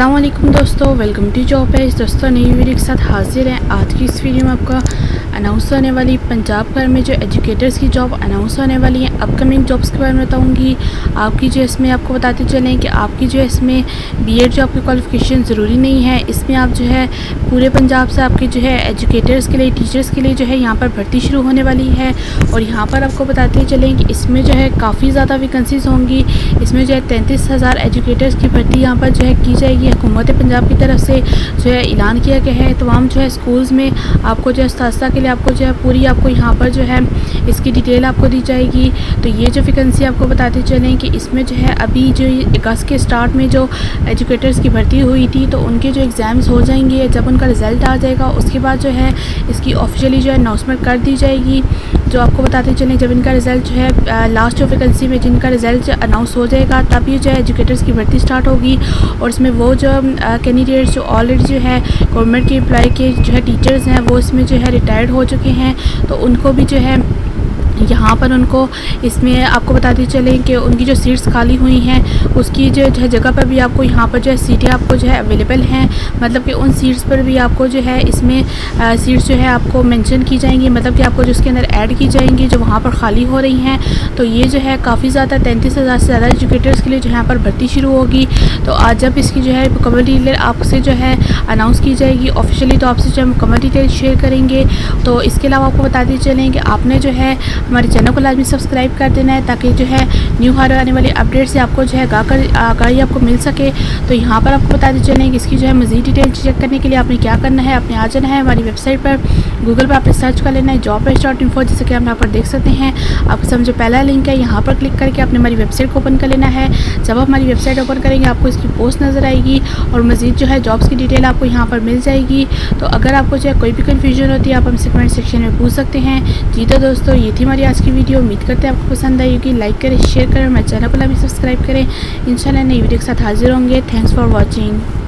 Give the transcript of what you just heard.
अस्सलाम वालेकुम दोस्तों, वेलकम टू जॉब है। इस दोस्तों नई वीडियो के साथ हाजिर हैं। आज की इस वीडियो में आपका अनाउंस होने वाली पंजाब भर में जो एजुकेटर्स की जॉब अनाउंस होने वाली हैं, अपकमिंग जॉब्स के बारे में बताऊंगी। आपकी जो इसमें आपको बताते चलें कि आपकी जो इसमें बीएड जो आपकी क्वालिफ़िकेशन ज़रूरी नहीं है। इसमें आप जो है पूरे पंजाब से आपके जो है एजुकेटर्स के लिए, टीचर्स के लिए जो है यहाँ पर भर्ती शुरू होने वाली है। और यहाँ पर आपको बताते चलें कि इसमें जो है काफ़ी ज़्यादा वैकेंसीज होंगी। इसमें जो है 33,000 एजुकेटर्स की भर्ती यहाँ पर जो है की जाएगी। हुकूमत पंजाब की तरफ से जो है ऐलान किया गया है। तमाम जो है स्कूल्स में आपको जो है उस्ताद के लिए आपको जो है पूरी आपको यहाँ पर जो है इसकी डिटेल आपको दी जाएगी। तो ये जो वैकेंसी आपको बताते चलें कि इसमें जो है अभी जो अगस्त के स्टार्ट में जो एजुकेटर्स की भर्ती हुई थी, तो उनके जो एग्ज़ाम्स हो जाएंगे, जब उनका रिज़ल्ट आ जाएगा उसके बाद जो है इसकी ऑफिशियली जो है अनाउंसमेंट कर दी जाएगी। जो आपको बताते चलें जब इनका रिज़ल्ट जो है लास्ट जो वैकेंसी में जिनका रिज़ल्ट अनाउंस हो जाएगा तब ये जो है एजुकेटर्स की भर्ती स्टार्ट होगी। और इसमें वो जो कैंडिडेट्स जो ऑलरेडी जो है गवर्नमेंट के एम्प्लॉय के जो है टीचर्स हैं वो इसमें जो है रिटायर्ड हो चुके हैं, तो उनको भी जो है यहाँ पर उनको इसमें आपको बताते चलें कि उनकी जो सीट्स खाली हुई हैं उसकी जो है जगह पर भी आपको यहाँ पर जो है सीटें आपको जो है अवेलेबल हैं। मतलब कि उन सीट्स पर भी आपको जो है इसमें सीट्स जो है आपको मेंशन की जाएंगी, मतलब कि आपको जो उसके अंदर ऐड की जाएंगी जो वहाँ पर खाली हो रही हैं। तो ये जो है काफ़ी ज़्यादा 33,000 से ज़्यादा एजुकेटर्स के लिए जो यहाँ पर भर्ती शुरू होगी। तो आज जब इसकी जो है मुकम्मल डिटेल आपसे जो है अनाउंस की जाएगी ऑफिशियली, तो आपसे जो है मुकम्मल डिटेल शेयर करेंगे। तो इसके अलावा आपको बताते चलें कि आपने जो है हमारे चैनल को लाजमी सब्सक्राइब कर देना है ताकि जो है न्यू हर आने वाली अपडेट से आपको जो है आगाही आपको मिल सके। तो यहाँ पर आपको बताते चलें कि इसकी जो है मज़ीद डिटेल चेक करने के लिए आपने क्या करना है। आपने आ जाना है हमारी वेबसाइट पर, गूगल पर आपने सर्च कर लेना है jobs.info, जैसे कि आप यहाँ पर देख सकते हैं। आपके समझो पहला लिंक है, यहाँ पर क्लिक करके आपने हमारी वेबसाइट को ओपन कर लेना है। जब आप हमारी वेबसाइट ओपन करेंगे आपको इसकी पोस्ट नज़र आएगी और मज़ीद जो है जॉब्स की डिटेल आपको यहाँ पर मिल जाएगी। तो अगर आपको जो है कोई भी कन्फ्यूजन होती है आप हमसे कमेंट सेक्शन में पूछ सकते हैं। जी तो दोस्तों, ये थी हमारी आज की वीडियो। उम्मीद करते हैं आपको पसंद आई होगी। लाइक करें, शेयर करें, मेरे चैनल को लाइक सब्सक्राइब करें। इंशाल्लाह नई वीडियो के साथ हाजिर होंगे। Thanks for watching.